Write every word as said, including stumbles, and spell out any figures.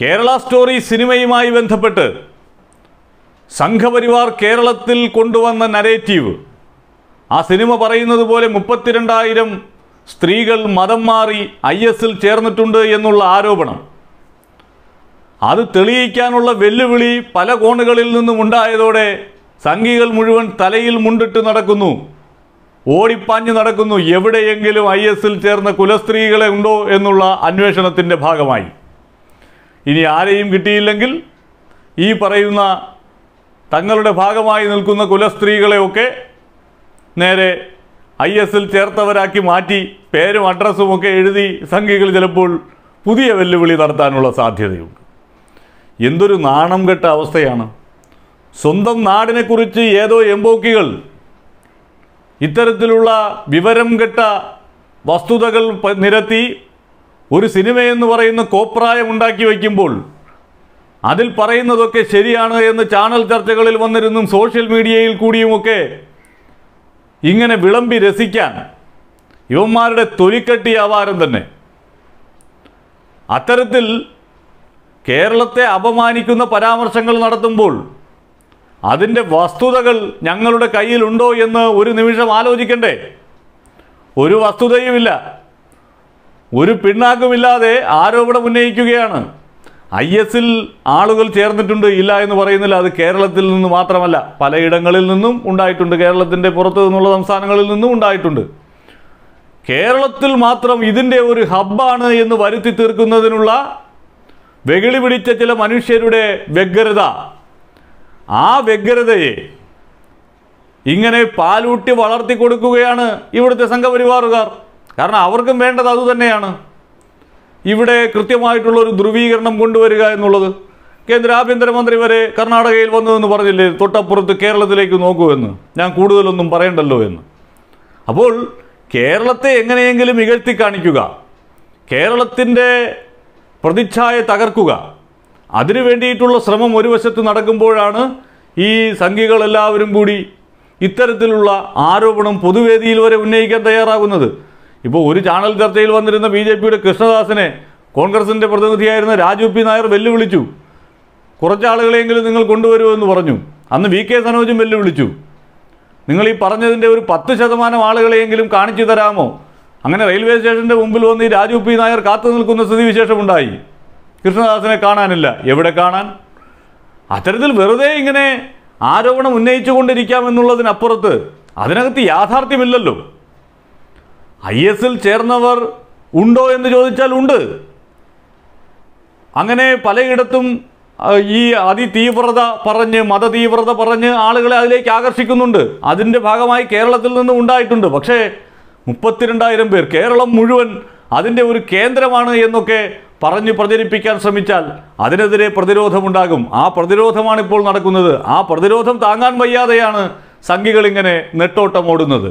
Kerala story സിനിമയുമായി ബന്ധപ്പെട്ട് സംഘപരിവാർ കേരളത്തിൽ കൊണ്ടുവന്ന നരേറ്റീവ്, ആ സിനിമ പറയുന്നത് പോലെ മുപ്പത്തിരണ്ടായിരം സ്ത്രീകൾ മതം മാറി ഐ എസിൽ ചേർന്നിട്ടുണ്ട് എന്നുള്ള ആരോപണം, അത് തെളിയിക്കാനുള്ള വെല്ലുവിളി പല കോണുകളിൽ നിന്നും ഉണ്ടായതോടെ സംഘികൾ മുഴുവൻ തലയിൽ മുണ്ടിട്ട് നടക്കുന്നു, ഓടിപ്പാഞ്ഞ് നടക്കുന്നു. എവിടെയെങ്കിലും ഐ എസിൽ ചേർന്ന കുലസ്ത്രീകളെ ഉണ്ടോ എന്നുള്ള അന്വേഷണത്തിൻ്റെ ഭാഗമായി ഇനി ആരെയും കിട്ടിയില്ലെങ്കിൽ ഈ പറയുന്ന തങ്ങളുടെ ഭാഗമായി നിൽക്കുന്ന കുലസ്ത്രീകളെയൊക്കെ നേരെ ഐ എസിൽ ചേർത്തവരാക്കി മാറ്റി പേരും അഡ്രസ്സുമൊക്കെ എഴുതി സംഘികൾ ചിലപ്പോൾ പുതിയ വെല്ലുവിളി നടത്താനുള്ള സാധ്യതയുണ്ട്. എന്തൊരു നാണം കെട്ട അവസ്ഥയാണ്. സ്വന്തം നാടിനെക്കുറിച്ച് ഏതോ എംബോക്കികൾ ഇത്തരത്തിലുള്ള വിവരം കെട്ട വസ്തുതകൾ നിരത്തി ഒരു സിനിമയെന്ന് പറയുന്ന കോപ്രായം ഉണ്ടാക്കി വയ്ക്കുമ്പോൾ, അതിൽ പറയുന്നതൊക്കെ ശരിയാണ് എന്ന് ചാനൽ ചർച്ചകളിൽ വന്നിരുന്നും സോഷ്യൽ മീഡിയയിൽ കൂടിയുമൊക്കെ ഇങ്ങനെ വിളമ്പി രസിക്കാൻ ഇവന്മാരുടെ തൊലിക്കെട്ടി ആവാരം തന്നെ. അത്തരത്തിൽ കേരളത്തെ അപമാനിക്കുന്ന പരാമർശങ്ങൾ നടത്തുമ്പോൾ അതിൻ്റെ വസ്തുതകൾ ഞങ്ങളുടെ കയ്യിലുണ്ടോ എന്ന് ഒരു നിമിഷം ആലോചിക്കണ്ടേ? ഒരു വസ്തുതയുമില്ല, ഒരു പിണ്ണാക്കുമില്ലാതെ ആരോപണം ഉന്നയിക്കുകയാണ്. ഐ എസിൽ ആളുകൾ ചേർന്നിട്ടുണ്ട് ഇല്ല എന്ന് പറയുന്നില്ല. അത് കേരളത്തിൽ നിന്ന് മാത്രമല്ല, പലയിടങ്ങളിൽ നിന്നും ഉണ്ടായിട്ടുണ്ട്, കേരളത്തിൻ്റെ പുറത്തു നിന്നുള്ള സംസ്ഥാനങ്ങളിൽ നിന്നും ഉണ്ടായിട്ടുണ്ട്. കേരളത്തിൽ മാത്രം ഇതിൻ്റെ ഒരു ഹബ്ബാണ് എന്ന് വരുത്തി തീർക്കുന്നതിനുള്ള വെകിളി പിടിച്ച ചില മനുഷ്യരുടെ വ്യഗ്രത, ആ വ്യഗ്രതയെ ഇങ്ങനെ പാലൂട്ടി വളർത്തി കൊടുക്കുകയാണ് ഇവിടുത്തെ സംഘപരിവാറുകാർ. കാരണം അവർക്കും വേണ്ടത് അതുതന്നെയാണ്, ഇവിടെ കൃത്യമായിട്ടുള്ളൊരു ധ്രുവീകരണം കൊണ്ടുവരിക എന്നുള്ളത്. കേന്ദ്ര ആഭ്യന്തരമന്ത്രി വരെ കർണാടകയിൽ വന്നതെന്ന് പറഞ്ഞില്ലേ, തൊട്ടപ്പുറത്ത് കേരളത്തിലേക്ക് നോക്കൂ എന്ന്, ഞാൻ കൂടുതലൊന്നും പറയണ്ടല്ലോ എന്ന്. അപ്പോൾ കേരളത്തെ എങ്ങനെയെങ്കിലും ഇകഴ്ത്തി കാണിക്കുക, കേരളത്തിൻ്റെ പ്രതിച്ഛായ തകർക്കുക, അതിനു വേണ്ടിയിട്ടുള്ള ശ്രമം ഒരു വശത്ത് നടക്കുമ്പോഴാണ് ഈ സംഘികളെല്ലാവരും കൂടി ഇത്തരത്തിലുള്ള ആരോപണം പൊതുവേദിയിൽ വരെ ഉന്നയിക്കാൻ തയ്യാറാകുന്നത്. ഇപ്പോൾ ഒരു ചാനൽ ചർച്ചയിൽ വന്നിരുന്ന ബി ജെ പിയുടെ കൃഷ്ണദാസിനെ കോൺഗ്രസിൻ്റെ പ്രതിനിധിയായിരുന്ന രാജു പി നായർ വെല്ലുവിളിച്ചു, കുറച്ചാളുകളെങ്കിലും നിങ്ങൾ കൊണ്ടുവരുമെന്ന് പറഞ്ഞു. അന്ന് വി കെ സനോജും വെല്ലുവിളിച്ചു, നിങ്ങൾ ഈ പറഞ്ഞതിൻ്റെ ഒരു പത്ത് ശതമാനം ആളുകളെയെങ്കിലും കാണിച്ചു തരാമോ? അങ്ങനെ റെയിൽവേ സ്റ്റേഷൻ്റെ മുമ്പിൽ വന്ന് ഈ രാജു പി നായർ കാത്തു നിൽക്കുന്ന സ്ഥിതിവിശേഷമുണ്ടായി. കൃഷ്ണദാസിനെ കാണാനില്ല, എവിടെ കാണാൻ? അത്തരത്തിൽ വെറുതെ ഇങ്ങനെ ആരോപണം ഉന്നയിച്ചു കൊണ്ടിരിക്കാമെന്നുള്ളതിനപ്പുറത്ത് അതിനകത്ത് യാഥാർത്ഥ്യമില്ലല്ലോ. ഐ എസിൽ ചേർന്നവർ ഉണ്ടോ എന്ന് ചോദിച്ചാൽ ഉണ്ട്. അങ്ങനെ പലയിടത്തും ഈ അതിതീവ്രത പറഞ്ഞ്, മതതീവ്രത പറഞ്ഞ് ആളുകളെ അതിലേക്ക് ആകർഷിക്കുന്നുണ്ട്. അതിൻ്റെ ഭാഗമായി കേരളത്തിൽ നിന്നും ഉണ്ടായിട്ടുണ്ട്. പക്ഷേ മുപ്പത്തിരണ്ടായിരം പേർ, കേരളം മുഴുവൻ അതിൻ്റെ ഒരു കേന്ദ്രമാണ് എന്നൊക്കെ പറഞ്ഞു പ്രചരിപ്പിക്കാൻ ശ്രമിച്ചാൽ അതിനെതിരെ പ്രതിരോധമുണ്ടാകും. ആ പ്രതിരോധമാണ് ഇപ്പോൾ നടക്കുന്നത്. ആ പ്രതിരോധം താങ്ങാൻ വയ്യാതെയാണ് സംഘികളിങ്ങനെ നെട്ടോട്ടമോടുന്നത്.